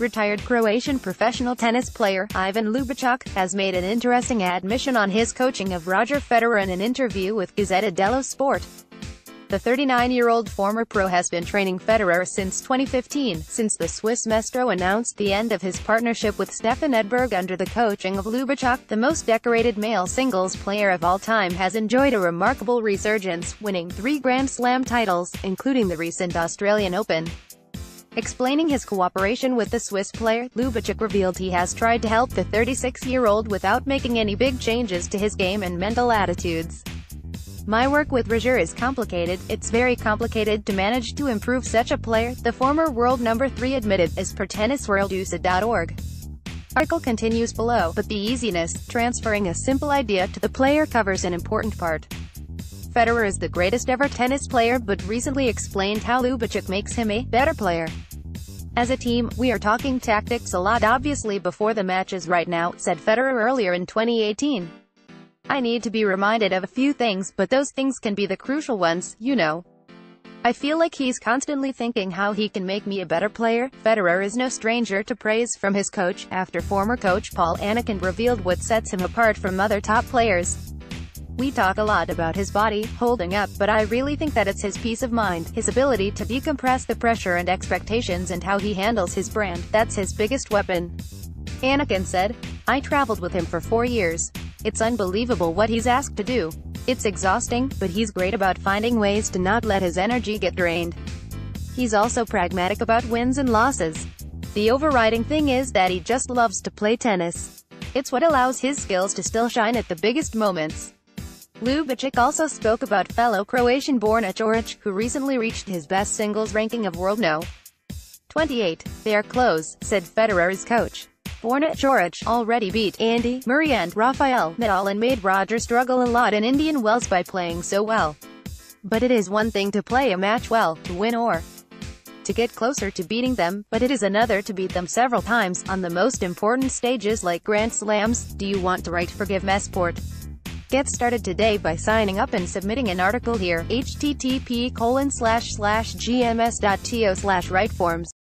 Retired Croatian professional tennis player, Ivan Ljubicic, has made an interesting admission on his coaching of Roger Federer in an interview with Gazzetta dello Sport. The 39-year-old former pro has been training Federer since 2015, since the Swiss maestro announced the end of his partnership with Stefan Edberg under the coaching of Ljubicic. The most decorated male singles player of all time has enjoyed a remarkable resurgence, winning 3 Grand Slam titles, including the recent Australian Open. Explaining his cooperation with the Swiss player, Ljubicic revealed he has tried to help the 36-year-old without making any big changes to his game and mental attitudes. "My work with Roger is complicated, it's very complicated to manage to improve such a player," the former world number 3 admitted, as per tennisworldusa.org. Article continues below, but the easiness, transferring a simple idea to the player covers an important part. Federer is the greatest ever tennis player but recently explained how Ljubicic makes him a better player. "As a team, we are talking tactics a lot obviously before the matches right now," said Federer earlier in 2018. "I need to be reminded of a few things, but those things can be the crucial ones, you know. I feel like he's constantly thinking how he can make me a better player." Federer is no stranger to praise from his coach, after former coach Paul Annacone revealed what sets him apart from other top players. "We talk a lot about his body, holding up, but I really think that it's his peace of mind, his ability to decompress the pressure and expectations and how he handles his brand, that's his biggest weapon," Annacone said. "I traveled with him for 4 years. It's unbelievable what he's asked to do. It's exhausting, but he's great about finding ways to not let his energy get drained. He's also pragmatic about wins and losses. The overriding thing is that he just loves to play tennis. It's what allows his skills to still shine at the biggest moments." Ljubicic also spoke about fellow Croatian Borna Ćorić, who recently reached his best singles ranking of world no. 28. "They're close," said Federer's coach. Borna Ćorić already beat Andy Murray and Rafael Nadal and made Roger struggle a lot in Indian Wells by playing so well. "But it is one thing to play a match well, to win or to get closer to beating them, but it is another to beat them several times, on the most important stages like Grand Slams." Do you want to write for GiveMeSport? Get started today by signing up and submitting an article here, http://gms.to/writeforms.